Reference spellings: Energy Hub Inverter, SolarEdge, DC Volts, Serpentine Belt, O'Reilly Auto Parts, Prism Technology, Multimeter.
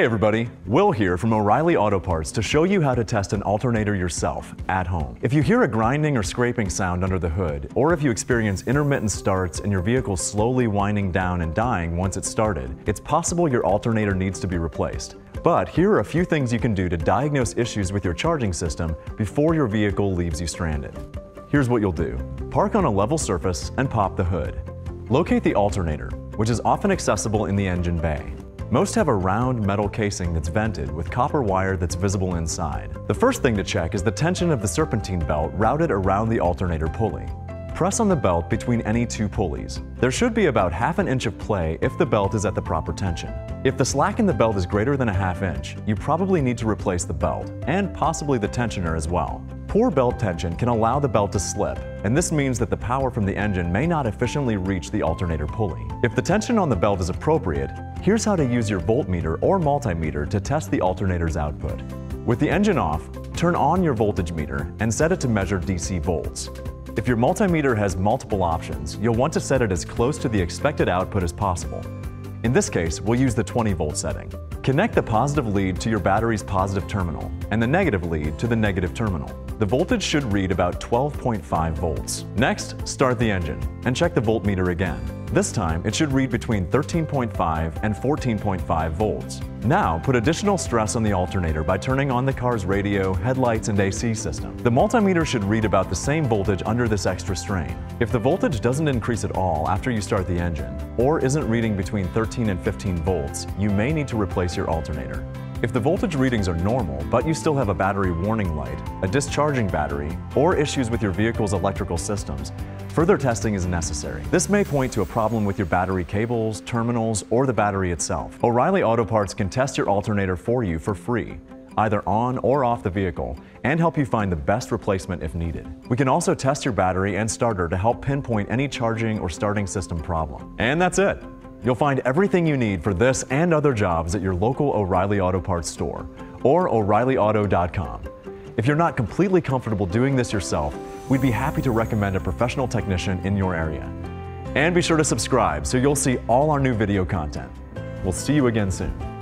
Hey everybody, Will here from O'Reilly Auto Parts to show you how to test an alternator yourself at home. If you hear a grinding or scraping sound under the hood, or if you experience intermittent starts and your vehicle slowly winding down and dying once it's started, it's possible your alternator needs to be replaced. But here are a few things you can do to diagnose issues with your charging system before your vehicle leaves you stranded. Here's what you'll do. Park on a level surface and pop the hood. Locate the alternator, which is often accessible in the engine bay. Most have a round metal casing that's vented with copper wire that's visible inside. The first thing to check is the tension of the serpentine belt routed around the alternator pulley. Press on the belt between any two pulleys. There should be about half an inch of play if the belt is at the proper tension. If the slack in the belt is greater than a half inch, you probably need to replace the belt, and possibly the tensioner as well. Poor belt tension can allow the belt to slip, and this means that the power from the engine may not efficiently reach the alternator pulley. If the tension on the belt is appropriate, here's how to use your voltmeter or multimeter to test the alternator's output. With the engine off, turn on your voltage meter and set it to measure DC volts. If your multimeter has multiple options, you'll want to set it as close to the expected output as possible. In this case, we'll use the 20 volt setting. Connect the positive lead to your battery's positive terminal and the negative lead to the negative terminal. The voltage should read about 12.5 volts. Next, start the engine and check the voltmeter again. This time, it should read between 13.5 and 14.5 volts. Now, put additional stress on the alternator by turning on the car's radio, headlights, and AC system. The multimeter should read about the same voltage under this extra strain. If the voltage doesn't increase at all after you start the engine, or isn't reading between 13 and 15 volts, you may need to replace your alternator. If the voltage readings are normal, but you still have a battery warning light, a discharging battery, or issues with your vehicle's electrical systems, further testing is necessary. This may point to a problem with your battery cables, terminals, or the battery itself. O'Reilly Auto Parts can test your alternator for you for free, either on or off the vehicle, and help you find the best replacement if needed. We can also test your battery and starter to help pinpoint any charging or starting system problem. And that's it. You'll find everything you need for this and other jobs at your local O'Reilly Auto Parts store or O'ReillyAuto.com. If you're not completely comfortable doing this yourself, we'd be happy to recommend a professional technician in your area. And be sure to subscribe so you'll see all our new video content. We'll see you again soon.